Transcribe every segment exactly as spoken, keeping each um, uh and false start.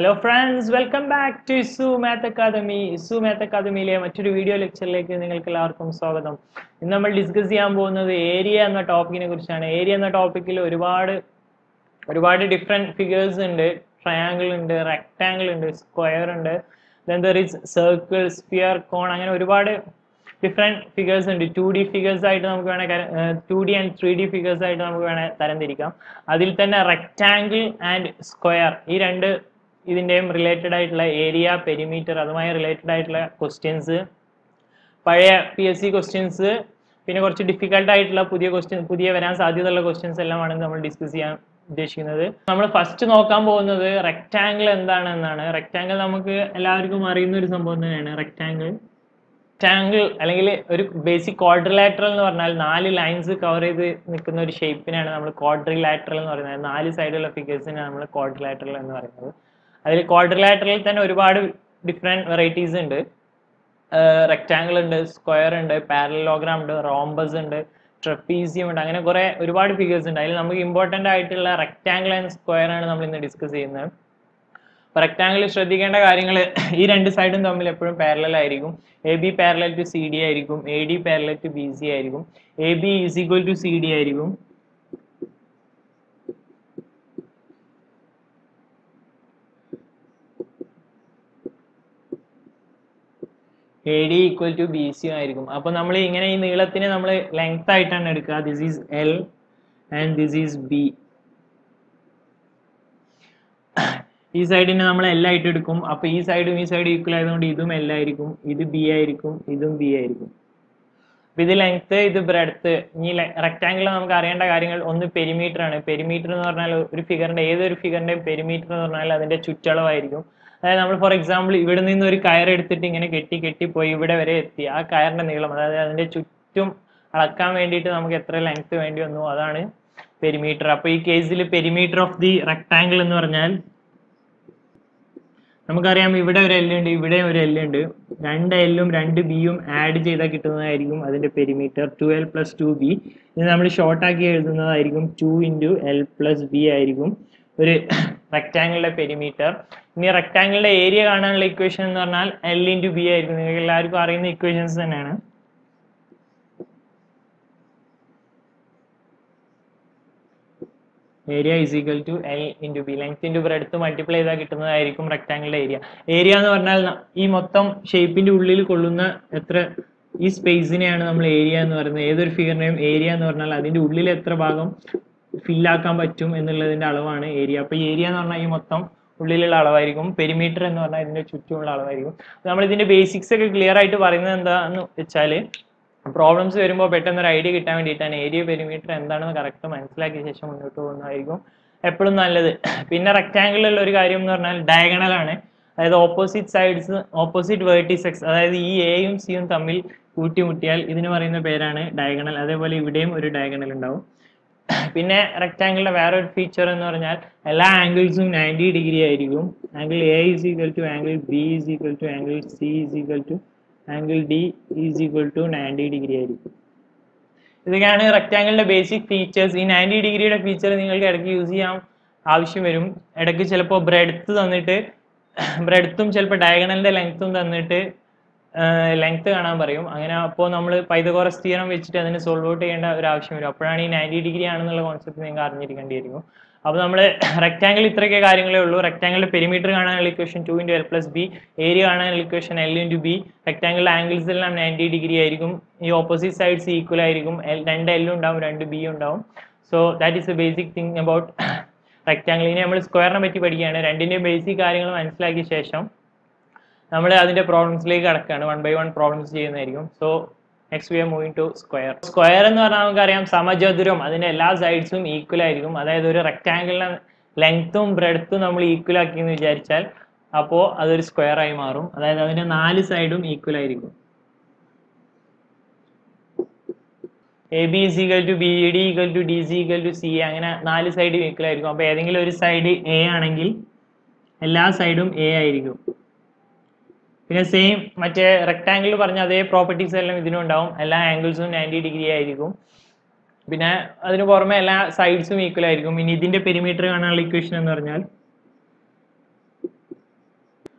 Hello friends, welcome back to Issu Math Academy. Issu Math Academy le mattoru video lecture like ningalku ellarkum swagatham. Innu nammal discuss cheyan povunnathu area enna topic ine kurichana. Area enna topic il orupaadu orupaadu different figures undu, triangle undu, rectangle undu, square undu. Then there is circle, sphere, cone angane orupaadu different figures and two D figures ആയിട്ട് നമുക്ക് വേണേ two D and three D figures ആയിട്ട് നമുക്ക് വേണേ തരംതിരിക്കാം. അതിൽ തന്നെ rectangle and square ഈ രണ്ട് ഇതിന്റെയും റിലേറ്റഡ് ആയിട്ടുള്ള ഏരിയ, പെരിമീറ്റർ, അതുമായി റിലേറ്റഡ് ആയിട്ടുള്ള ക്വസ്റ്റ്യൻസ്, പഴയ P S C ക്വസ്റ്റ്യൻസ്, പിന്നെ കുറച്ച് ഡിഫിക്കൽട്ട് ആയിട്ടുള്ള പുതിയ ക്വസ്റ്റ്യൻ പുതിയ വരാൻ സാധ്യതയുള്ള ക്വസ്റ്റ്യൻസ് എല്ലാമാണ് നമ്മൾ ഡിസ്കസ് ചെയ്യാൻ ഉദ്ദേശിക്കുന്നത്. നമ്മൾ ഫസ്റ്റ് നോക്കാൻ പോകുന്നത് rectangle എന്താണെന്നാണ്. rectangle നമുക്ക് എല്ലാവർക്കും അറിയുന്ന ഒരു സംഭവം തന്നെയാണ്. rectangle rectangle അല്ലെങ്കിൽ ഒരു ബേസിക് ക്വാഡ്രിലാറ്ററൽ എന്ന് പറഞ്ഞാൽ നാല് ലൈൻസ് കവർ ചെയ്ത് നിൽക്കുന്ന ഒരു ഷേപ്പിനാണ് നമ്മൾ ക്വാഡ്രിലാറ്ററൽ എന്ന് പറയുന്നത്. നാല് സൈഡുള്ള ഫിഗേഴ്സിനാണ് നമ്മൾ ക്വാഡ്രിലാറ്ററൽ എന്ന് പറയുന്നത്. അതിൽ ക്വാഡ്രിലാറ്ററലിൽ തന്നെ ഒരുപാട് ഡിഫറെൻറ്റ് വെറൈറ്റീസ് ഉണ്ട്. റെക്റ്റാങ്കിൾ ഉണ്ട്, സ്ക്വയർ ഉണ്ട്, പാരലോഗ്രാം ഉണ്ട്, റോംബസ് ഉണ്ട്, ട്രപ്പീസിയം ഉണ്ട്, അങ്ങനെ കുറേ ഒരുപാട് ഫിഗേഴ്സ് ഉണ്ട്. അതിൽ നമുക്ക് ഇമ്പോർട്ടൻ്റ് ആയിട്ടുള്ള റെക്റ്റാങ്കിൾ ആൻഡ് സ്ക്വയർ ആണ് നമ്മൾ ഇന്ന് ഡിസ്കസ് ചെയ്യുന്നത്. റെക്ടാങ്കിളിൽ ശ്രദ്ധിക്കേണ്ട കാര്യങ്ങൾ, ഈ രണ്ട് സൈഡും തമ്മിൽ എപ്പോഴും പാരലൽ ആയിരിക്കും. A B parallel to C D ആയിരിക്കും, A D parallel to B C ആയിരിക്കും, A B is equal to C D ആയിരിക്കും, A D equal to B C ആയിരിക്കും. അപ്പോൾ നമ്മൾ ഇങ്ങനെ ഈ നീളത്തിനെ നമ്മൾ ലെങ്ത് ആയിട്ടാണ് എടുക്കുക. This is L and this is B. ഈ സൈഡിനെ നമ്മൾ എല്ലാം ആയിട്ട് എടുക്കും. അപ്പോൾ ഈ സൈഡും ഈ സൈഡും ഈക്വൽ ആയതുകൊണ്ട് ഇതും എല്ലാം ആയിരിക്കും, ഇത് ബി ആയിരിക്കും, ഇതും ബി ആയിരിക്കും. അപ്പം ഇത് ലെങ്ത്ത്, ഇത് ബ്രെഡ്ത്ത്. ഈ റെക്റ്റാങ്കിളിൽ നമുക്ക് അറിയേണ്ട കാര്യങ്ങൾ, ഒന്ന് പെരിമീറ്റർ ആണ്. പെരിമീറ്റർ എന്ന് പറഞ്ഞാൽ ഒരു ഫിഗറിൻ്റെ ഏതൊരു ഫിഗറിൻ്റെയും പെരിമീറ്റർ എന്ന് പറഞ്ഞാൽ അതിൻ്റെ ചുറ്റളവായിരിക്കും. അതായത് നമ്മൾ ഫോർ എക്സാമ്പിൾ ഇവിടെ നിന്ന് ഒരു കയറെടുത്തിട്ട് ഇങ്ങനെ കെട്ടി കെട്ടിപ്പോയി ഇവിടെ വരെ എത്തി, ആ കയറിൻ്റെ നീളം, അതായത് അതിൻ്റെ ചുറ്റും അളക്കാൻ വേണ്ടിയിട്ട് നമുക്ക് എത്ര ലെങ്ത്ത് വേണ്ടി വന്നു, അതാണ് പെരിമീറ്റർ. അപ്പോൾ ഈ കേസിൽ പെരിമീറ്റർ ഓഫ് ദി റെക്റ്റാങ്കിൾ എന്ന് പറഞ്ഞാൽ നമുക്കറിയാം ഇവിടെ ഒരു എല്ലുണ്ട്, ഇവിടെയും ഒരു എല്ലുണ്ട്. രണ്ട് എല്ലും രണ്ട് ബിയും ആഡ് ചെയ്താൽ കിട്ടുന്നതായിരിക്കും അതിൻ്റെ perimeter. Two L plus two B, ഇത് നമ്മൾ ഷോർട്ടാക്കി എഴുതുന്നതായിരിക്കും two into L plus B ആയിരിക്കും ഒരു റെക്റ്റാങ്കിളിൻ്റെ പെരിമീറ്റർ. ഇനി റെക്റ്റാങ്കിളിൻ്റെ ഏരിയ കാണാനുള്ള ഇക്വേഷൻ എന്ന് പറഞ്ഞാൽ എൽ ഇൻറ്റു ബി ആയിരിക്കും. നിങ്ങൾക്ക് എല്ലാവർക്കും അറിയുന്ന ഇക്വേഷൻസ് തന്നെയാണ്. Area is equal to L into B, length into breadth multiply ചെയ്താൽ കിട്ടുന്നതായിരിക്കും റെക്റ്റാങ്കിളിൻ്റെ ഏരിയ. ഏരിയ എന്ന് പറഞ്ഞാൽ ഈ മൊത്തം ഷേപ്പിൻ്റെ ഉള്ളിൽ കൊള്ളുന്ന എത്ര ഈ സ്പേസിനെയാണ് നമ്മൾ ഏരിയ എന്ന് പറയുന്നത്. ഏതൊരു ഫിഗറിനെയും ഏരിയ എന്ന് പറഞ്ഞാൽ അതിൻ്റെ ഉള്ളിൽ എത്ര ഭാഗം ഫില്ലാക്കാൻ പറ്റും എന്നുള്ളതിൻ്റെ അളവാണ് ഏരിയ. അപ്പോൾ ഏരിയ എന്ന് പറഞ്ഞാൽ ഈ മൊത്തം ഉള്ളിലുള്ള അളവായിരിക്കും. പെരിമീറ്റർ എന്ന് പറഞ്ഞാൽ ഇതിൻ്റെ ചുറ്റുമുള്ള അളവായിരിക്കും. നമ്മളിതിൻ്റെ ബേസിക്സ് ഒക്കെ ക്ലിയർ ആയിട്ട് പറയുന്നത് എന്താണെന്ന് വെച്ചാൽ പ്രോബ്ലംസ് വരുമ്പോൾ പെട്ടെന്നൊരു ഐഡിയ കിട്ടാൻ വേണ്ടിയിട്ടാണ്. ഏരിയ, പെരിമീറ്റർ എന്താണെന്ന് കറക്റ്റ് മനസ്സിലാക്കിയ ശേഷം മുന്നോട്ട് പോകുന്നതായിരിക്കും എപ്പോഴും നല്ലത്. പിന്നെ റെക്റ്റാങ്കിളിലുള്ള ഒരു കാര്യം എന്ന് പറഞ്ഞാൽ ഡയഗണലാണ്. അതായത് ഓപ്പോസിറ്റ് സൈഡ്സ്, ഓപ്പോസിറ്റ് വേർട്ടിസെക്സ്, അതായത് ഈ എയും സിയും തമ്മിൽ കൂട്ടിമുട്ടിയാൽ ഇതിന് പറയുന്ന പേരാണ് ഡയഗണൽ. അതേപോലെ ഇവിടെയും ഒരു ഡയഗണൽ ഉണ്ടാവും. പിന്നെ റെക്റ്റാങ്കിളിൻ്റെ വേറൊരു ഫീച്ചർ എന്ന് പറഞ്ഞാൽ എല്ലാ ആംഗിൾസും നയൻറ്റി ഡിഗ്രി ആയിരിക്കും. Angle A is equal to angle B is equal to angle C is equal to angle D is equal to ninety degree ആയിരിക്കും. ഇതൊക്കെയാണ് റെക്റ്റാങ്കിളിൻ്റെ ബേസിക് ഫീച്ചേഴ്സ്. ഈ നയൻറ്റി ഡിഗ്രിയുടെ ഫീച്ചർ നിങ്ങൾക്ക് ഇടയ്ക്ക് യൂസ് ചെയ്യാൻ ആവശ്യം വരും. ഇടയ്ക്ക് ചിലപ്പോൾ ബ്രെഡ്ത്ത് തന്നിട്ട് ബ്രെഡ്ത്തും ചിലപ്പോൾ ഡയഗണലിൻ്റെ ലെങ്ത്തും തന്നിട്ട് ലെങ്ത്ത് കാണാൻ പറയും. അങ്ങനെ അപ്പോൾ നമ്മൾ പൈതഗോറസ് തിയറം വെച്ചിട്ട് അതിന് സോൾവ് ഔട്ട് ചെയ്യേണ്ട ഒരു ആവശ്യം വരും. അപ്പോഴാണ് ഈ നയൻറ്റി ഡിഗ്രി ആണെന്നുള്ള കോൺസെപ്റ്റ് നിങ്ങൾക്ക് അറിഞ്ഞിരിക്കേണ്ടിയിരിക്കും. അപ്പോൾ നമ്മൾ റെക്റ്റാങ്കിൾ ഇത്രയൊക്കെ കാര്യങ്ങളേ ഉള്ളൂ. റെക്റ്റാങ്കിളിൻ്റെ പെരിമീറ്റർ കാണാനുള്ള equation two into L plus B, area കാണാനുള്ള ഇക്വേഷൻ എൽ ഇൻറ്റു ബി, റെക്റ്റാങ്കിളിൽ ആംഗിൾസ് എല്ലാം നയൻറ്റി ഡിഗ്രി ആയിരിക്കും, ഈ ഓപ്പോസിറ്റ് സൈഡ്സ് ഈക്വൽ ആയിരിക്കും, എൽ രണ്ട് എല്ലും ഉണ്ടാവും രണ്ട് ബി ഉണ്ടാവും. So that is a basic thing about rectangle. ഇനി നമ്മൾ സ്ക്വയറിനെ പറ്റി പഠിക്കുകയാണ്. രണ്ടിൻ്റെയും ബേസിക് കാര്യങ്ങൾ മനസ്സിലാക്കിയ ശേഷം നമ്മൾ അതിൻ്റെ പ്രോബ്ലംസിലേക്ക് കടക്കുകയാണ്. വൺ ബൈ വൺ പ്രോബ്ലംസ് ചെയ്യുന്നതായിരിക്കും. So next we are moving to square. Square എന്ന് പറഞ്ഞാൽ നമുക്കറിയാം സമചതുരം, അതിൻ്റെ എല്ലാ സൈഡ്സും ഈക്വൽ ആയിരിക്കും. അതായത് ഒരു റെക്റ്റാങ്കിളിന് ലെങ്ത്തും ബ്രെഡ്ത്തും നമ്മൾ ഈക്വൽ ആക്കി എന്ന് വിചാരിച്ചാൽ അപ്പോൾ അതൊരു സ്ക്വയർ ആയി മാറും. അതായത് അതിൻ്റെ നാല് സൈഡും ഈക്വൽ ആയിരിക്കും. A B is equal to B, D equal to D C equal to C, അങ്ങനെ നാല് സൈഡും ഈക്വൽ ആയിരിക്കും. അപ്പോൾ ഏതെങ്കിലും ഒരു സൈഡ് എ ആണെങ്കിൽ എല്ലാ സൈഡും എ ആയിരിക്കും. പിന്നെ സെയിം മറ്റേ റെക്റ്റാങ്കിൾ പറഞ്ഞ അതേ പ്രോപ്പർട്ടീസ് എല്ലാം ഇതിനും ഉണ്ടാവും. എല്ലാ ആംഗിൾസും നയൻറ്റി ഡിഗ്രി ആയിരിക്കും. പിന്നെ അതിന് പുറമെ എല്ലാ സൈഡ്സും ഈക്വൽ ആയിരിക്കും. ഇനി ഇതിൻ്റെ പെരിമീറ്റർ കാണാനുള്ള ഇക്വേഷൻ എന്ന് പറഞ്ഞാൽ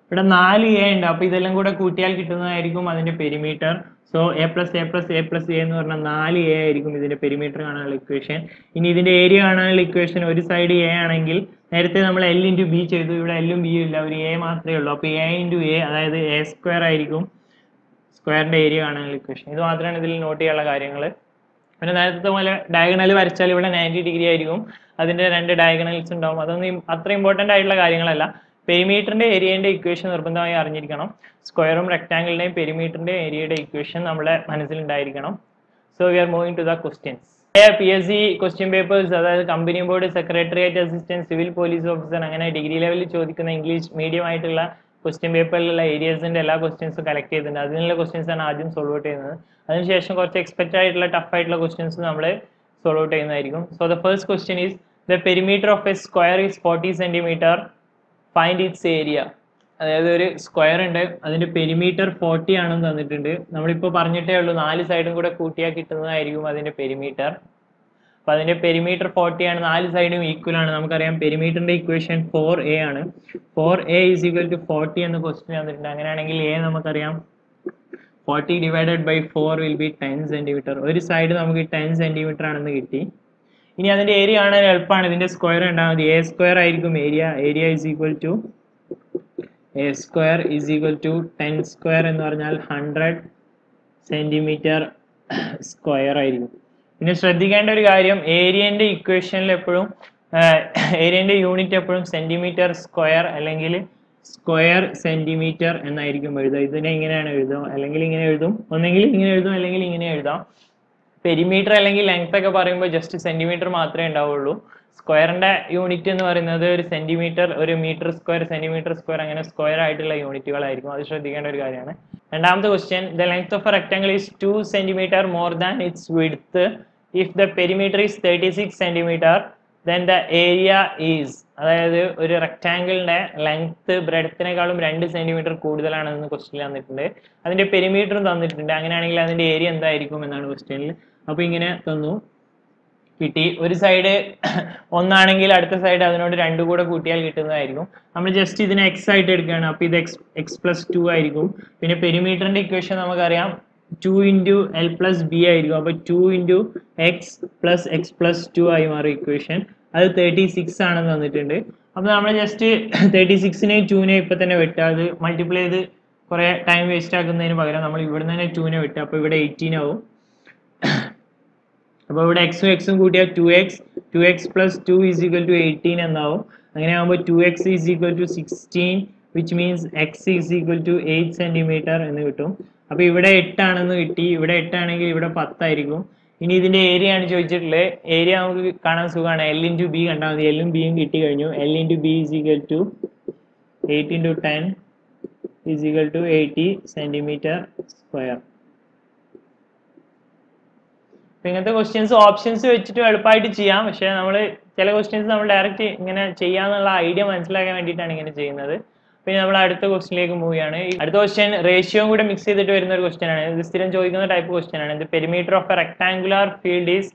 ഇവിടെ നാല് എ ഉണ്ട്. അപ്പോൾ ഇതെല്ലാം കൂടെ കൂട്ടിയാൽ കിട്ടുന്നതായിരിക്കും അതിന്റെ perimeter. So A plus A plus A plus A എന്ന് പറഞ്ഞാൽ നാല് എ ആയിരിക്കും ഇതിന്റെ പെരിമീറ്റർ കാണാനുള്ള ഇക്വേഷൻ. ഇനി ഇതിന്റെ ഏരിയ കാണാനുള്ള ഇക്വേഷൻ, ഒരു സൈഡ് എ ആണെങ്കിൽ നേരത്തെ നമ്മൾ എൽ ഇൻറ്റു ബി ചെയ്തു, ഇവിടെ എല്ലും ബിയും ഇല്ല, ഒരു എ മാത്രമേ ഉള്ളൂ. അപ്പോൾ എ ഇൻറ്റു എ അതായത് എ സ്ക്വയർ ആയിരിക്കും സ്ക്വയറിന്റെ ഏരിയ കാണാനുള്ള ഇക്വേഷൻ. ഇത് മാത്രമാണ് ഇതിൽ നോട്ട് ചെയ്യാനുള്ള കാര്യങ്ങൾ. പിന്നെ നേരത്തെ പോലെ ഡയഗണൽ വരച്ചാൽ ഇവിടെ നയൻറ്റി ഡിഗ്രി ആയിരിക്കും, അതിന്റെ രണ്ട് ഡയഗണൽസ് ഉണ്ടാവും. അതൊന്നും അത്ര ഇമ്പോർട്ടൻ്റ് ആയിട്ടുള്ള കാര്യങ്ങളല്ല. പെരിമീറ്ററിന്റെ ഏരിയന്റെ ഇക്വേഷൻ നിർബന്ധമായി അറിഞ്ഞിരിക്കണം. സ്ക്വയറും റെക്ടാങ്കിളിന്റെയും പെരിമീറ്ററിന്റെ ഏരിയയുടെ ഇക്വേഷൻ നമ്മുടെ മനസ്സിലുണ്ടായിരിക്കണം. So we are moving to the questions. P S C question papers, അതായത് company board, secretariat assistant, civil police officer, അങ്ങനെ ഡിഗ്രി ലെവലിൽ ചോദിക്കുന്ന ഇംഗ്ലീഷ് മീഡിയം ആയിട്ടുള്ള ക്വസ്റ്റ്യൻ പേപ്പറിലുള്ള ഏരിയസിന്റെ എല്ലാ ക്വസ്റ്റ്യൻസും കളക്ട് ചെയ്തിട്ടുണ്ട്. അതിനുള്ള ക്വസ്റ്റ്യൻസ് ആണ് ആദ്യം സോൾവ് ഔട്ട് ചെയ്യുന്നത്. അതിനുശേഷം കുറച്ച് എക്സ്പെക്റ്റ് ആയിട്ടുള്ള ടഫ് ആയിട്ടുള്ള ക്വസ്റ്റ്യൻസ് നമ്മൾ സോൾവ് ഔട്ട് ചെയ്യുന്നതായിരിക്കും. So the first question is the perimeter of a square is forty centimetre, find its area. അതായത് ഒരു സ്ക്വയർ ഉണ്ട്, അതിന്റെ പെരിമീറ്റർ ഫോർട്ടി ആണെന്ന് തന്നിട്ടുണ്ട്. നമ്മളിപ്പോൾ പറഞ്ഞിട്ടേ ഉള്ളൂ നാല് സൈഡും കൂടെ കൂട്ടിയാൽ കിട്ടുന്നതായിരിക്കും അതിന്റെ പെരിമീറ്റർ. അപ്പോൾ അതിന്റെ പെരിമീറ്റർ ഫോർട്ടി ആണ്, നാല് സൈഡും ഈക്വൽ ആണ്. നമുക്കറിയാം പെരിമീറ്ററിന്റെ ഇക്വേഷൻ ഫോർ എ ആണ്. Four A is equal to forty എന്ന് ക്വസ്റ്റ്യൻ തന്നിട്ടുണ്ട്. അങ്ങനെയാണെങ്കിൽ എ നമുക്കറിയാം forty divided by four will be ten centimetre. ഒരു സൈഡ് നമുക്ക് ടെൻ സെന്റിമീറ്റർ ആണെന്ന് കിട്ടി. ഇനി അതിന്റെ ഏരിയ കാണാൻ എളുപ്പമാണ്, ഇതിന്റെ സ്ക്വയർ ഉണ്ടാകുന്നത് എ സ്ക്വയർ ആയിരിക്കും area. Area is equal to A square is equal to ten square എന്ന് പറഞ്ഞാൽ ഹൺഡ്രഡ് സെന്റിമീറ്റർ സ്ക്വയർ ആയിരിക്കും. പിന്നെ ശ്രദ്ധിക്കേണ്ട ഒരു കാര്യം, ഏരിയന്റെ ഇക്വേഷനിൽ എപ്പോഴും ഏരിയന്റെ യൂണിറ്റ് എപ്പോഴും സെന്റിമീറ്റർ സ്ക്വയർ അല്ലെങ്കിൽ സ്ക്വയർ സെന്റിമീറ്റർ എന്നായിരിക്കും എഴുതുക. ഇതിനെ ഇങ്ങനെയാണ് എഴുതുക, അല്ലെങ്കിൽ ഇങ്ങനെ എഴുതും, ഒന്നെങ്കിൽ ഇങ്ങനെ എഴുതും അല്ലെങ്കിൽ ഇങ്ങനെ എഴുതാം. പെരിമീറ്റർ അല്ലെങ്കിൽ ലെങ്ത് ഒക്കെ പറയുമ്പോൾ ജസ്റ്റ് സെന്റിമീറ്റർ മാത്രമേ ഉണ്ടാവുള്ളൂ. സ്ക്വയറിന്റെ യൂണിറ്റ് എന്ന് പറയുന്നത് ഒരു സെന്റിമീറ്റർ, ഒരു മീറ്റർ സ്ക്വയർ, സെന്റിമീറ്റർ സ്ക്വയർ, അങ്ങനെ സ്ക്വയർ ആയിട്ടുള്ള യൂണിറ്റുകളായിരിക്കും. അത് ശ്രദ്ധിക്കേണ്ട ഒരു കാര്യമാണ്. രണ്ടാമത്തെ question, the length of a rectangle is two centimetre more than its width. If the perimeter is thirty six centimetre then the area is. അതായത് ഒരു റെക്ടാങ്കിളിന്റെ ലെങ്ത് ബ്രെഡ്ത്തിനേക്കാളും രണ്ട് സെന്റിമീറ്റർ കൂടുതലാണെന്ന് ക്വസ്റ്റ്യൻ തന്നിട്ടുണ്ട്. അതിന്റെ പെരിമീറ്ററും തന്നിട്ടുണ്ട്. അങ്ങനെയാണെങ്കിൽ അതിന്റെ ഏരിയ എന്തായിരിക്കും എന്നാണ് ക്വസ്റ്റ്യനിൽ. അപ്പൊ ഇങ്ങനെ തന്നു കിട്ടി. ഒരു സൈഡ് ഒന്നാണെങ്കിൽ അടുത്ത സൈഡ് അതിനോട് രണ്ടു കൂടെ കൂട്ടിയാൽ കിട്ടുന്നതായിരിക്കും. നമ്മൾ ജസ്റ്റ് ഇതിനെ എക്സ് ആയിട്ട് എടുക്കുകയാണ്. അപ്പൊ ഇത് എക്സ് എക്സ് പ്ലസ് ടു ആയിരിക്കും. പിന്നെ പെരിമീറ്ററിന്റെ ഇക്വേഷൻ നമുക്കറിയാം two into L plus B ആയിരിക്കും. അപ്പൊ two into X plus X plus two ആയി മാറും ഇക്വേഷൻ. അത് തേർട്ടി സിക്സ് ആണെന്ന് തന്നിട്ടുണ്ട്. അപ്പൊ നമ്മൾ ജസ്റ്റ് തേർട്ടി സിക്സിനെയും ടൂവിനെയും ഇപ്പൊ തന്നെ വെട്ടുക. അത് മൾട്ടിപ്ലൈ ചെയ്ത് കുറെ ടൈം വേസ്റ്റ് ആക്കുന്നതിന് പകരം നമ്മൾ ഇവിടെ തന്നെ ടൂവിനെ വെട്ടുക. അപ്പൊ ഇവിടെ എയ്റ്റീൻ ആവും. അപ്പോൾ ഇവിടെ എക്സും എക്സും കൂട്ടിയാൽ two X two X plus two is equal to eighteen എന്നാവും. അങ്ങനെ ആകുമ്പോൾ two X is equal to sixteen which means X is equal to eight centimetre എന്ന് കിട്ടും. അപ്പോൾ ഇവിടെ എട്ടാണെന്ന് കിട്ടി. ഇവിടെ എട്ടാണെങ്കിൽ ഇവിടെ പത്തായിരിക്കും. ഇനി ഇതിന്റെ ഏരിയ ആണ് ചോദിച്ചിട്ടുള്ളത്. ഏരിയ നമുക്ക് കാണാൻ സുഖമാണ്. എൽ ഇൻറ്റു ബി കണ്ടാൽ മതി. എല്ലും ബിയും കിട്ടി കഴിഞ്ഞു. L into B is equal to eight into ten is equal to eighty centimetre square. ഇങ്ങനത്തെ ക്വസ്റ്റ്യൻസ് ഓപ്ഷൻസ് വെച്ചിട്ട് എളുപ്പമായിട്ട് ചെയ്യാം. പക്ഷേ നമ്മൾ ചില ക്വസ്റ്റ്യൻസ് നമ്മൾ ഡയറക്റ്റ് ഇങ്ങനെ ചെയ്യാമെന്നുള്ള ഐഡിയ മനസ്സിലാക്കാൻ വേണ്ടിയിട്ടാണ് ഇങ്ങനെ ചെയ്യുന്നത്. പിന്നെ നമ്മൾ അടുത്ത ക്വസ്റ്റ്യനിലേക്ക് മൂവ് ചെയ്യാണ്. അടുത്ത ക്വസ്റ്റ്യൻ റേഷ്യോയും കൂടെ മിക്സ് ചെയ്തിട്ട് വരുന്ന ഒരു ക്വസ്റ്റ്യൻ ആണ്. ഇത് സ്ഥിരം ചോദിക്കുന്ന ടൈപ്പ് ക്വസ്റ്റ്യൻ ആണ്. The perimeter of a rectangular field is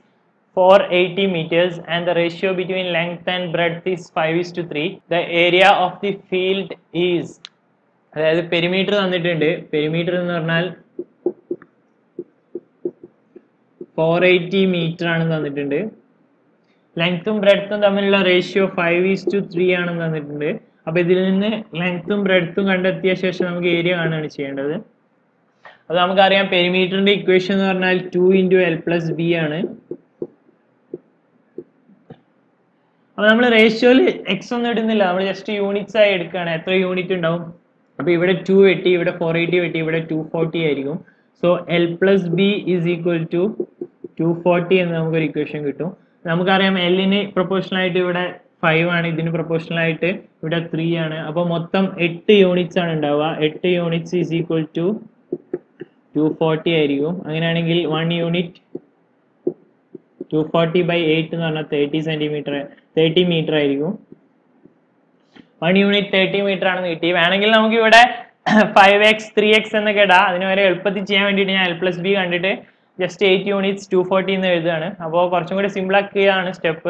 four eighty metres and the ratio between length and breadth is five is to three. The area of the field is. അതായത് perimeter തന്നിട്ടുണ്ട്. Perimeter എന്ന് പറഞ്ഞാൽ four eighty metre ആണ് തന്നിട്ടുണ്ട്. ലെങ്ത്തും ബ്രെഡ്ത്തും തമ്മിലുള്ള ratio five is to three ആണെന്ന് തന്നിട്ടുണ്ട്. അപ്പൊ ഇതിൽ നിന്ന് ലെങ്ത്തും ബ്രെഡ്ത്തും കണ്ടെത്തിയ ശേഷം നമുക്ക് ഏരിയ കാണുകയാണ് ചെയ്യേണ്ടത്. അത് നമുക്കറിയാം പെരിമീറ്ററിന്റെ ഇക്വേഷൻ എന്ന് പറഞ്ഞാൽ two into L plus B ആണ്. അപ്പൊ നമ്മൾ റേഷ്യോയിൽ എക്സ് ഒന്നും ഇടുന്നില്ല, നമ്മൾ ജസ്റ്റ് യൂണിറ്റ്സ് ആയി എടുക്കുകയാണ്. എത്ര യൂണിറ്റ് ഉണ്ടാവും? അപ്പൊ ഇവിടെ ടു വെട്ടി, ഇവിടെ ഫോർ എയ്റ്റി വെട്ടി, ഇവിടെ ടു ഫോർട്ടി ആയിരിക്കും. So L plus B is equal to two forty എന്ന് നമുക്കൊരു ഇക്വേഷൻ കിട്ടും. നമുക്കറിയാം എല്ലിന് പ്രൊപ്പോർഷണൽ ആയിട്ട് ഇവിടെ ഫൈവ് ആണ്, ഇതിന് പ്രൊപ്പോർഷണൽ ആയിട്ട് ഇവിടെ ത്രീ ആണ്. അപ്പോൾ മൊത്തം എട്ട് യൂണിറ്റ്സ് ആണ് ഉണ്ടാവുക. എട്ട് units is equal to two forty ആയിരിക്കും. അങ്ങനെയാണെങ്കിൽ one unit two forty by eight എന്ന് പറഞ്ഞാൽ തേർട്ടി സെന്റിമീറ്റർ തേർട്ടി മീറ്റർ ആയിരിക്കും. വൺ യൂണിറ്റ് തേർട്ടി മീറ്റർ ആണെന്ന് കിട്ടി. വേണമെങ്കിൽ നമുക്ക് ഇവിടെ ഫൈവ് എക്സ് ത്രീ എക്സ് എന്നൊക്കെ ഇടാം. അതിന് വരെ എളുപ്പത്തിൽ ചെയ്യാൻ വേണ്ടിയിട്ട് ഞാൻ എൽ പ്ലസ് ബി കണ്ടിട്ട് just eight units two forty in the edana. Above Parchum Simla Kiana step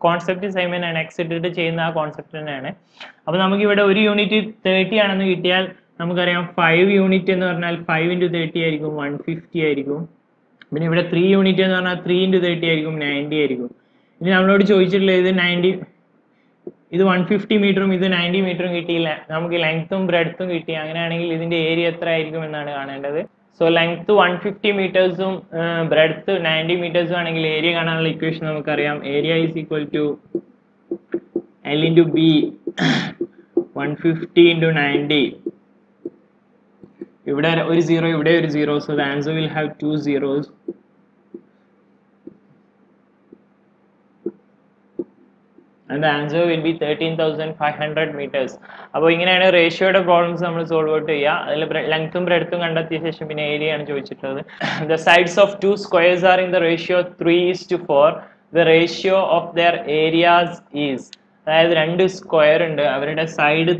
concept is I mean an exited chain concept in an unit thirty and five unit and five into thirty one fifty three unit and three into thirty ninety ninety This is one hundred fifty meters, this is ninety meters. We have length and breadth. We have area. So, length one hundred fifty meters, uh, breadth ninety meters. Area equation. Area is equal to L into B, one hundred fifty into ninety. If there is zero, if there is zero, so the answer will have two zeros. And the answer will be thirteen thousand five hundred meters. Now, we have ratio of problems to solve. Length and breadth and area. The sides of two squares are in the ratio three is to four. The ratio of their areas is. That is two square and the side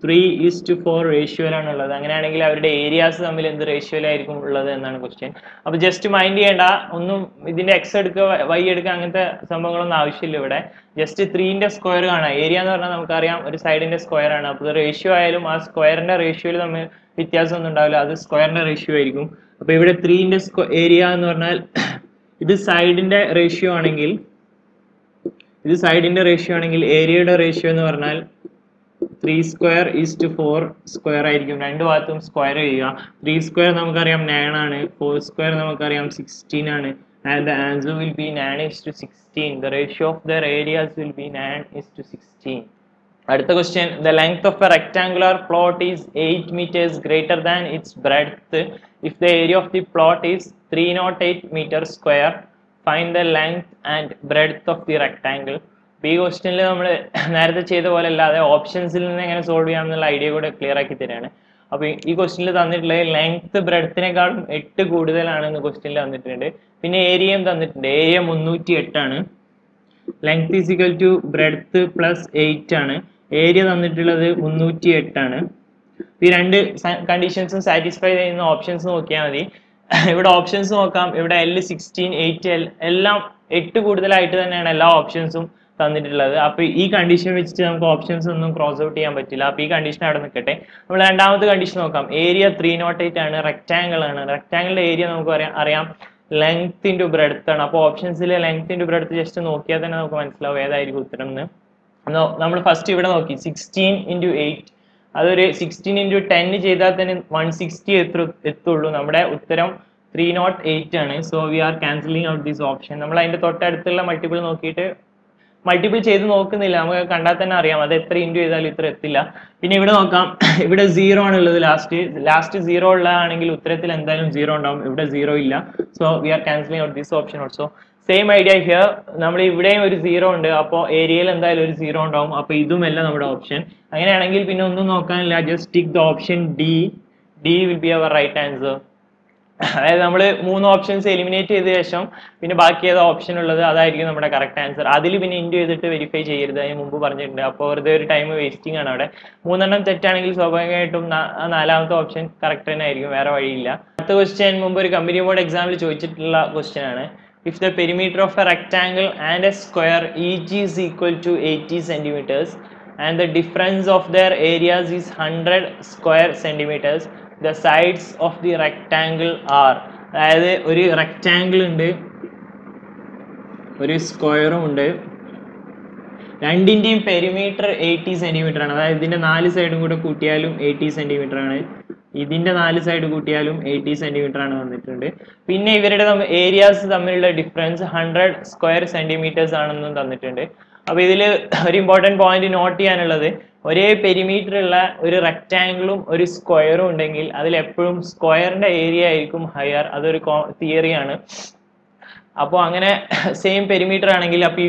three is to four ratio. The areas are in the ratio. So, just mind you, x and y just three in the square. Area is side in the square. The ratio is square and the ratio is square and the ratio. So, three in the area is side in the ratio. This side in the ratio area ratio. three square is to four square आयरिक्यों नाइंडो आतुम square आयेगा three square नमकारियम nine आने four square नमकारियम sixteen आने and the answer will be nine is to sixteen. The ratio of their areas will be nine is to sixteen. Another question, the length of a rectangular plot is eight meters greater than its breadth. If the area of the plot is three hundred eight meters square, find the length and breadth of the rectangle. We will solve the options in the idea clear. Now, this question is length, breadth, and eight good. Then, area is three hundred eight. Length is equal to breadth plus eight. Area is three hundred eight. These two conditions satisfy the options. If options L is sixteen, eight, L, eight good options. So, this condition which options cross out this condition condition area three hundred eight and rectangle rectangle area length into breadth options length into breadth just first sixteen into eight sixteen into ten one hundred sixty three hundred eight. So we are cancelling out this option. Multiple multiple cheythu nokkunnilla namakku kandathanne ariyam adu etra into edal itra ettilla pinne ivide nokkam ivide zero aanulladu last last zero ulla anengil uttarathil endalum zero undavum ivide zero illa so we are cancelling out this option also same idea here nammal ivideyum oru zero undu appo area il endalum oru zero undavum appo idum ella nammada option angane anengil pinne onnu nokkanilla just tick the option D. D will be our right answer. Eliminate three options eliminate the option the correct answer. That is the verify the time wasting option correct question. If the perimeter of a rectangle and a square each is equal to eighty centimeters and the difference of their areas is one hundred square centimeters, the sides of the rectangle are. That is, one rectangle and one square and the perimeter eighty centimeters. That is, four sides eighty centimeters. This is eighty centimeters. Pinne ivare areas thammilulla difference one hundred square centimeters. Now, this is an important point. One perimeter, one rectangle, one square, one square area is higher. That is a theory. So, same perimeter, this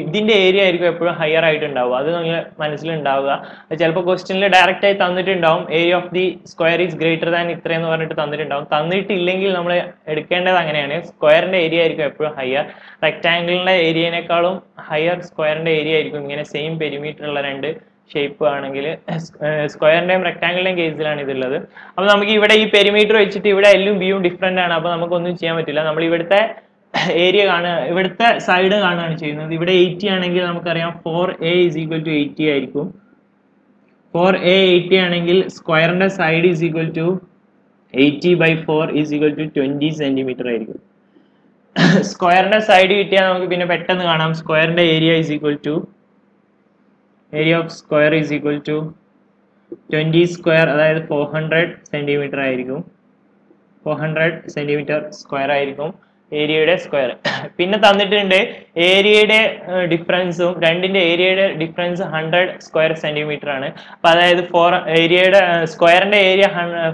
area is higher. That is the question. The area of the square is greater than it. The square area is higher. Rectangle area is higher. Square area is same perimeter. shape square and rectangle case we perimeter different area side four A is equal to eighty four A eighty square side is equal to eighty by four is equal to twenty centimeter square side square area is equal to area of square is equal to twenty square that is four hundred centimeter four hundred centimeter square area square pinna tannittunde area difference um rendinte area difference one hundred square centimeter aanu appo adayathu four area square area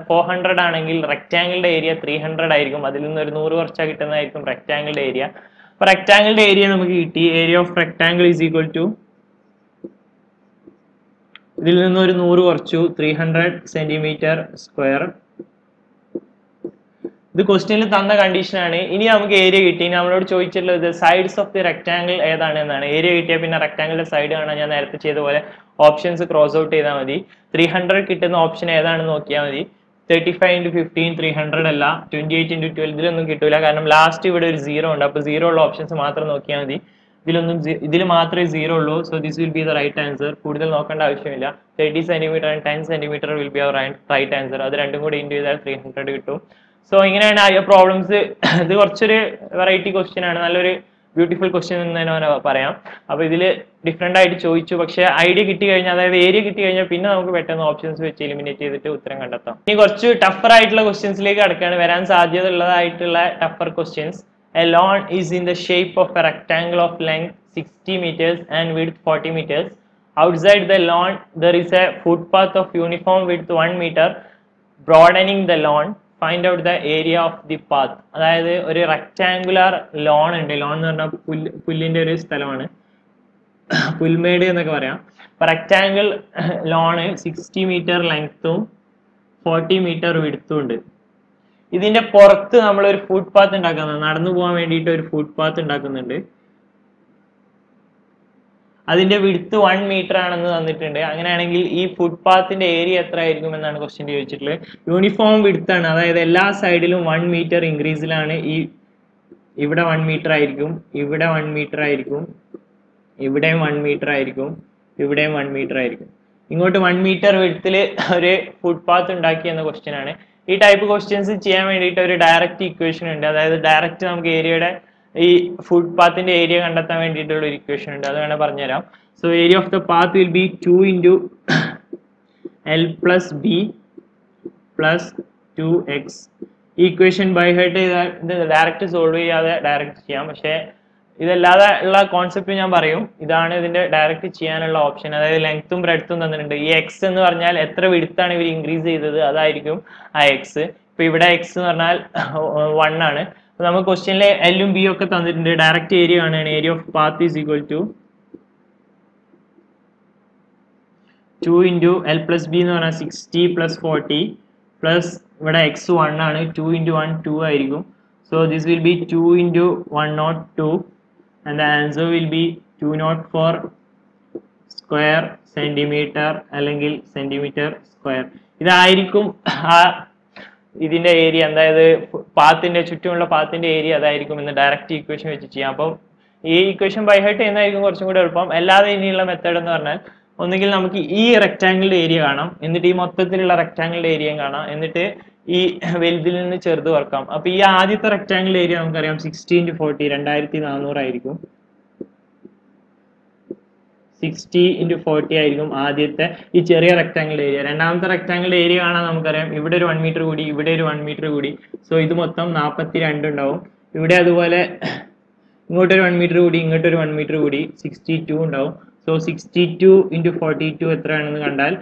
four hundred anengil rectangle area three hundred aayirkum adil ninnu oru one hundred varcha kittanayirkum rectangle area appo rectangle area namakku kitti area of rectangle is equal to ഇതിൽ നിന്ന് ഒരു one hundred കുറച്ചു three hundred centimeter square ഇത് ക്വസ്റ്റ്യനിൽ തന്ന condition ആണ് ഇനി നമുക്ക് ഏരിയ കിട്ടി ഇനി നമ്മളോട് ചോദിച്ചിട്ടുള്ളത് സൈഡ്സ് ഓഫ് ദി റെക്ടാംഗിൾ ഏതാണ് എന്നാണ് ഏരിയ കിട്ടിയ പിന്നെ റെക്ടാംഗിളിന്റെ സൈഡ് കാണാൻ ഞാൻ നേരത്തെ ചെയ്ത പോലെ ഓപ്ഷൻസ് ക്രോസ് ഔട്ട് ചെയ്താൽ മതി three hundred കിട്ടുന്ന ഓപ്ഷൻ ഏതാണെന്ന് നോക്കിയാൽ മതി thirty-five into fifteen three hundred അല്ല twenty-eight into twelve ഇതിലൊന്നും കിട്ടില്ല കാരണം ലാസ്റ്റ് ഇവിടെ ഒരു zero ഉണ്ട് അപ്പോൾ zero ഉള്ള ഓപ്ഷൻസ് മാത്രം നോക്കിയാൽ മതി zero, so this will be the right answer. thirty centimeter and ten centimeter will be our right answer. That is three hundred. So, your problems. This is a variety question. A beautiful question. Different idea. But idea area better options eliminate. Tougher questions. Tougher questions. A lawn is in the shape of a rectangle of length sixty meters and width forty meters. Outside the lawn, there is a footpath of uniform width one meter, broadening the lawn. Find out the area of the path. That is a rectangular lawn. And lawn is a pull in the pull made in the rectangle lawn sixty meter length, forty meter width. This is a footpath. We have a footpath. That width one meter. This footpath area is uniform width. That side one meter increase. This is one meter. This is one meter. This is one meter. This is one meter. This one meter width a footpath. This type of questions is a direct equation. That is direct area. Footpath area is equation. So area of the path will be two into L plus B plus two X. Equation by head is direct is always direct. This is the concept. This is the direct option. That is length and breadth. X is the width increase. That is X. Now, X is one. So, we question L and B. Direct area and area of path is equal to two into L plus B. sixty plus forty plus X one. two into one, two. So, this will be two into one hundred two. And the answer will be two hundred four square centimeter alengil centimeter square. This is the area, the path in the path in the area, the direct equation. This equation by head is the method. We have this rectangle area, we have this rectangle area, and we have this rectangle area sixty into forty, two thousand four hundred. sixty into forty is the rectangle area. This rectangle area is here one meter, here one meter. So this is forty-two. Here one meter, here one meter, sixty-two. So sixty-two into forty-two that is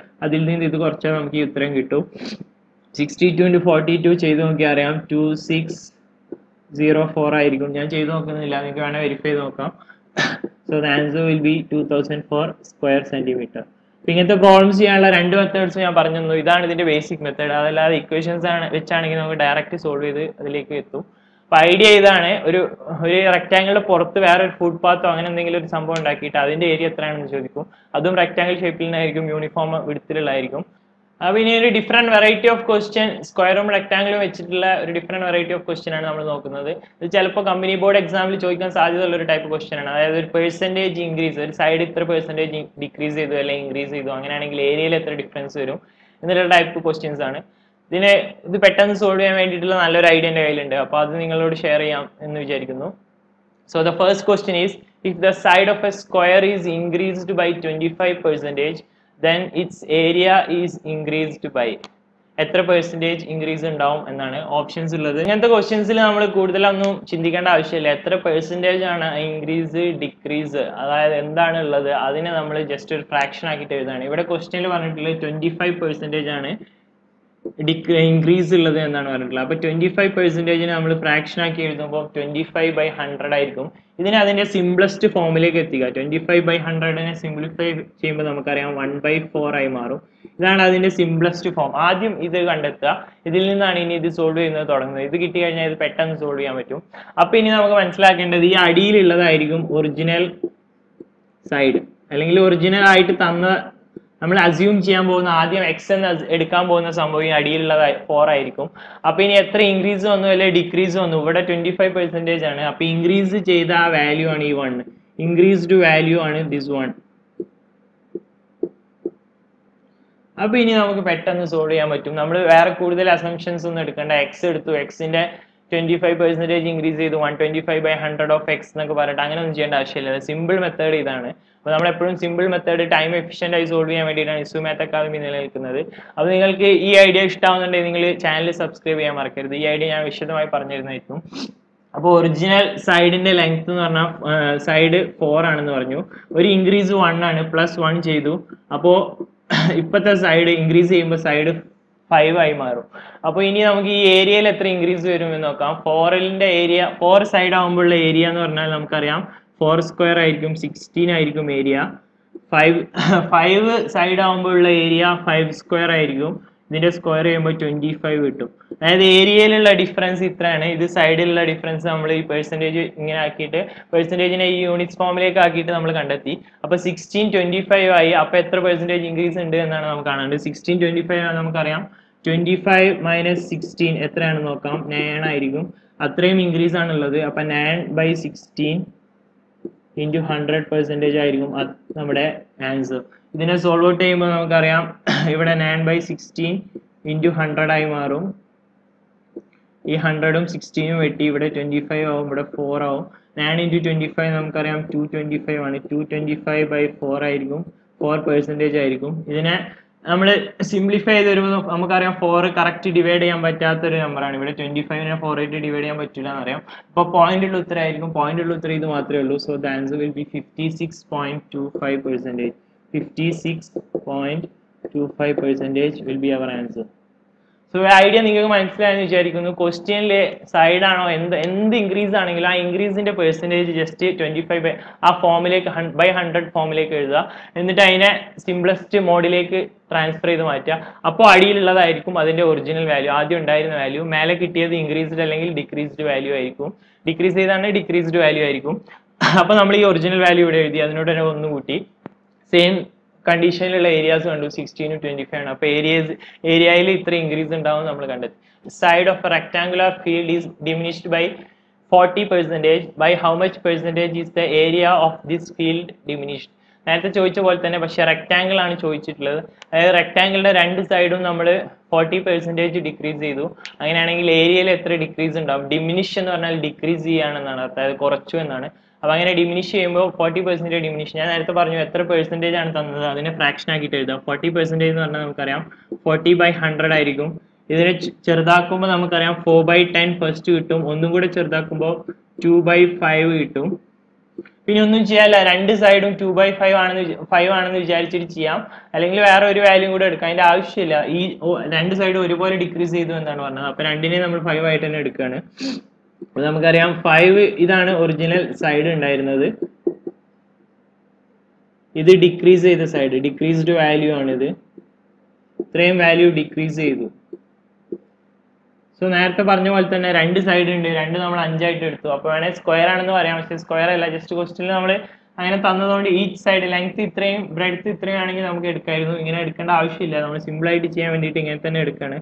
sixty-two into forty-two two thousand six hundred four. So the answer will be two thousand four square centimeter. The problems are two methods. This is the basic method. Equations which are directly solved. idea idana oru rectangle porthu vera food path angane endengilum oru sambhavam undakiite adinte area ethranu chodikkum adum rectangle shape il nayirkum uniform vidthililla irikkum avine oru different variety of question square um rectangle um vechittilla oru different variety of question aanu nammal nokkunnathu idu chelappo company board exam il chodikkan sadhyathayulla oru type question aanu adayathu oru percentage increase oru side ithra percentage decrease edu alle increase edu angane anengil area il ethra difference varum ennulla type questions aanu. Then the patterns solve idea. So the first question is, if the side of a square is increased by twenty-five percent, then its area is increased by etra percentage increase and down and options the questions percentage increase decrease just a fraction question twenty-five percent increase is twenty-five percent fraction twenty-five by one hundred. This is the simplest formula. twenty-five by one hundred simplify one by four. This is the simplest form. This is the solve. This is the pattern solve. Now, original side. Original we assume that x and four increase or decrease twenty-five percent increase value on one increased value on this one. Now we pattern solve assumptions x x twenty-five percent increase is one twenty-five by one hundred of x. Simple method is a simple method, time efficient is solved by Issu Math Academy. If you have this idea, subscribe to this idea. This idea is original side length side four increase one plus one. Now side increase side five I maro. Apo ini namukku ee area il ethra increase verum ennu nokkam. four inde area four side aagumbolla area ennu parnal namukku ariyam four square aayirkum sixteen aayirkum area. five five side aagumbolla area five square aayirkum. Idinte square cheyumbo twenty-five kittum. Adayathu area il ulla difference ithrana. Idu side il ulla difference nammal ee percentage ingane aakiite percentage ne ee units formulekku aakiite nammal kandetti. Appo sixteen twenty-five aayi. Appo ethra percentage increase undu ennanu namukku kananundu. sixteen twenty-five aanu namukku ariyam. twenty-five minus sixteen ethra aanu nokkam nine aayirkum. Athrayum increase aanullathu. Appo nine by sixteen into one hundred percent aayirkum nammade answer. Idine solve out cheyumbol namukku ariyam ivide nine by sixteen into one hundred aayi maarum. Ee one hundred um sixteen um vetti ivide twenty-five aavum ivide four aavum. nine into twenty-five namukku ariyam two twenty-five aanu. two twenty-five by four aayirkum four percent aayirkum. Idine we simplify the four correct divide number twenty-five four divide point point so the answer will be fifty-six point two five percent. fifty-six point two five percent will be our answer. So the idea ningalku question le side aano end increase aanengil aa increase inde percentage just twenty-five by aa formula by one hundred formula ku ezhudha enniṭṭu adine simplest mode ilekku transfer edu maatya appo adiyilulladha aayirkum adinte original value aadhya undayirunna value mele kittiyathu increased allengil decreased value aayirkum decrease eydana decreased value aayirkum appo nammal ee original value ivide ezhudhi adinoṭṭu ene onnu kootti same conditional areas are sixteen to twenty-five areas area increase down. Side of a rectangular field is diminished by forty percent. By how much percentage is the area of this field diminished? I will rectangle rectangle side forty percent decrease edu area decrease diminution decrease अब अगर diminish forty percent diminution है percentage आना fraction forty percent forty by one hundred आयरिगुम इधरे four by ten first two by five two by five five we will have five original side and this decrease the side decreased value on value decrease So നേരത്തെ പറഞ്ഞു പോലെ തന്നെ രണ്ട് side ഉണ്ട് രണ്ട് നമ്മൾ അഞ്ച് ആയിട്ട് എടുത്തു അപ്പോൾ ആണ് സ്ക്വയർ ആണെന്ന് പറയാം പക്ഷേ സ്ക്വയർ അല്ല ജസ്റ്റ് ക്വസ്റ്റ്യനിൽ നമ്മൾ അങ്ങനെ തന്നതുകൊണ്ട് ഈച്ച് സൈഡ് ലെങ്ത് ഇത്രയും ബ്രെഡ്ത് ഇത്രയും ആണെങ്കിൽ നമുക്ക് എടുക്കായിരുന്നു ഇങ്ങനെ എടുക്കേണ്ട ആവശ്യമില്ല നമ്മൾ സിമ്പിൾ ആയിട്ട് ചെയ്യാൻ വേണ്ടിയിട്ട് ഇങ്ങനെ തന്നെ എടുക്കാണ്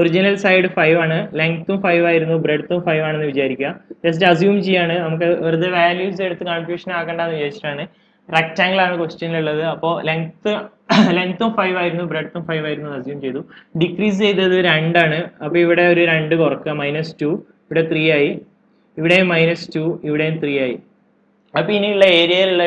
ഒറിജിനൽ സൈഡ് five ആണ് ലെങ്ത്തും five ആയിരുന്നു ബ്രെഡ്ത്തും five ആണെന്ന് വിചാരിക്കുക ജസ്റ്റ് അസ്യൂം ചെയ്യാണ് നമുക്ക് വെറുതെ വാല്യൂസ് എടുത്ത് കൺഫ്യൂഷൻ ആക്കണ്ടെന്ന് വിചാരിച്ചാണ് rectangle ആണ് ക്വസ്റ്റ്യനിൽ ഉള്ളത് അപ്പോൾ ലെങ്ത് ലെങ്ത്തും five ആയിരുന്നു ബ്രെഡ്ത്തും five ആയിരുന്നു അസ്യൂം ചെയ്തു ഡിക്രീസ് ചെയ്തത് two ആണ് അപ്പോൾ ഇവിടെ ഒരു two കുറക്കുക minus two ഇവിടെ three ആയി ഇവിടെ minus two ഇവിടെ three ആയി അപ്പോൾ ഇനിയുള്ള ഏരിയയിലുള്ള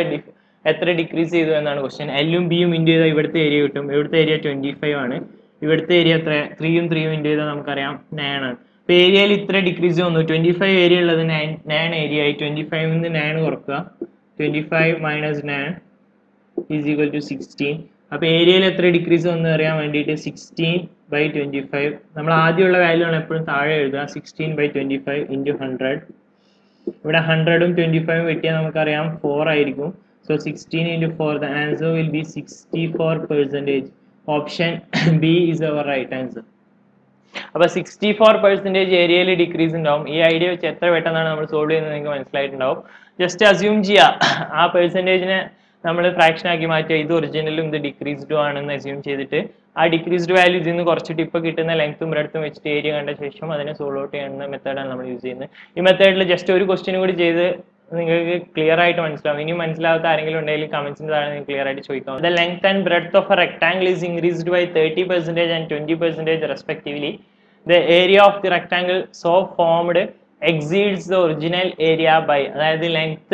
എത്ര ഡിക്രീസ് ചെയ്തു എന്നാണ് ക്വസ്റ്റ്യൻ L ഉം B ഉം ഇൻടു ചെയ്താൽ ഇവിടത്തെ ഏരിയ കിട്ടും ഇവിടത്തെ ഏരിയ twenty-five ആണ് ഇവിടത്തെ ഏരിയ എത്ര three ഉം three ഉം ഇൻടു ചെയ്താൽ നമുക്കറിയാം nine ആണ് അപ്പോൾ ഏരിയയിൽ ഇത്ര ഡിക്രീസ് വന്നു twenty-five ഏരിയ ഉള്ളത് nine ഏരിയ ആയി twenty-five ന്ന് nine കുറക്കുക twenty-five minus nine is equal to sixteen. Now, area three decrease on the sixteen by twenty-five. Now, the value on sixteen by twenty-five into one hundred. one hundred and twenty-five four. So, sixteen into four, the answer will be sixty-four percent. Option B is our right answer. Now, sixty-four percent area decrease in down. This idea is that we will solve this slide. Just assume that that percentage we fraction this original the decreased one assume that decreased value is the length and breadth of the area and the method this method just a question clear right comments the length and breadth of a rectangle is increased by thirty percent and twenty percent respectively the area of the rectangle so formed exceeds the original area by the length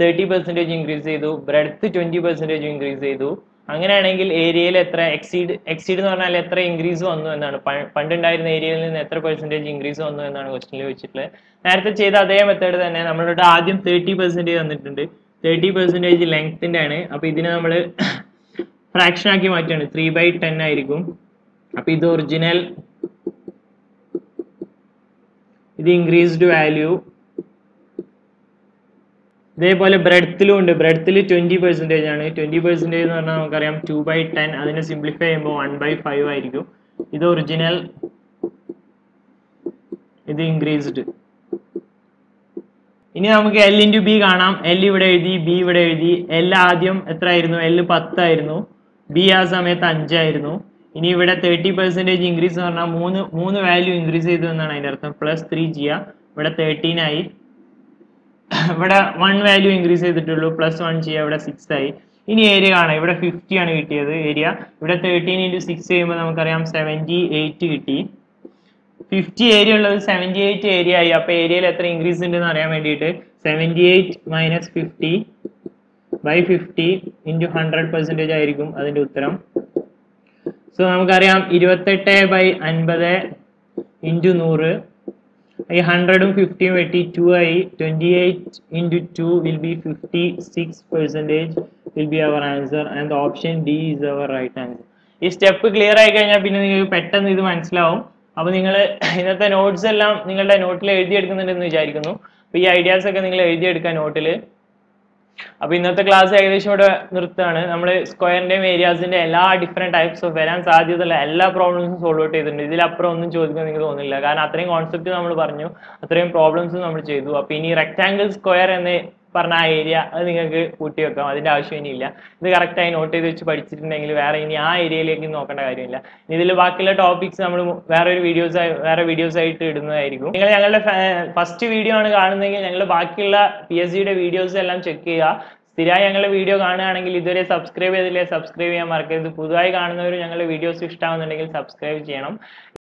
thirty percent increase breadth twenty percent increase area exceed exceed increase area percentage increase thirty percent thirty percent length fraction three by ten original the increased value. They call breadth breadth twenty percent and twenty percent two by ten and simplify one by five. This is original. This increased. Now we L into B. L is B. L is ten. B is five. इनी वड़ा thirty percent increase होना मून मून value increase है तो ना नहीं रहता plus three जिया वड़ा thirteen आई वड़ा one value increase है तो टोलो plus one जिया वड़ा six आई इनी area आना वड़ा fifty आने गिट्टी है तो area vada thirteen into six है मतलब हम करें हम seventy-eight गिट्टी fifty area वाला seventy-eight area आई आपे area लेतर increase है तो ना रहें मेंडिटे seventy-eight minus fifty by fifty into one hundred percent जाए रिकूम अदने उत्तरम So, we have twenty-eight by fifty into one hundred. one hundred fifty twenty-eight into two will be fifty-six percent will be our answer and the option D is our right answer. This step is clear. You pattern this pattern. Now, you have notes. You have notes. You have ideas. Notes. अब इन्नते class ऐसे छोटे नृत्याने, हमले square ने areas ने एल्ला different types of variance आदि तो लाये एल्ला प्रॉब्लम्स सोल्व होते हैं तो इधर आप प्रॉब्लम्स चोट करने के तो होने लगा ना अतरे कॉन्सेप्ट तो हमले बार नहीं हो, अतरे प्रॉब्लम्स तो हमले चाहिए तो अब इन्हीं रेक्टेंगल स्क्वायर ने പറഞ്ഞ ഏരിയ അത് നിങ്ങൾക്ക് കൂട്ടി വെക്കാം അതിൻ്റെ ആവശ്യം ഇല്ല ഇത് കറക്റ്റായി നോട്ട് ചെയ്ത് വെച്ച് പഠിച്ചിട്ടുണ്ടെങ്കിൽ വേറെ ഇനി ആ ഏരിയയിലേക്ക് നോക്കേണ്ട കാര്യമില്ല ഇതിൽ ബാക്കിയുള്ള ടോപ്പിക്സ് നമ്മൾ വേറെ ഒരു വീഡിയോസ് വേറെ വീഡിയോസ് ആയിട്ട് ഇടുന്നതായിരിക്കും നിങ്ങൾ ഞങ്ങളുടെ ഫസ്റ്റ് വീഡിയോ ആണ് കാണുന്നതെങ്കിൽ ഞങ്ങൾ ബാക്കിയുള്ള പി എസ് സിയുടെ വീഡിയോസ് എല്ലാം ചെക്ക് ചെയ്യുക സ്ഥിരമായി ഞങ്ങളുടെ വീഡിയോ കാണുകയാണെങ്കിൽ ഇതുവരെ സബ്സ്ക്രൈബ് ചെയ്തില്ലേ സബ്സ്ക്രൈബ് ചെയ്യാൻ മറക്കരുത് പുതുതായി കാണുന്നവർ ഞങ്ങളുടെ വീഡിയോസ് ഇഷ്ടമാകുന്നുണ്ടെങ്കിൽ സബ്സ്ക്രൈബ് ചെയ്യണം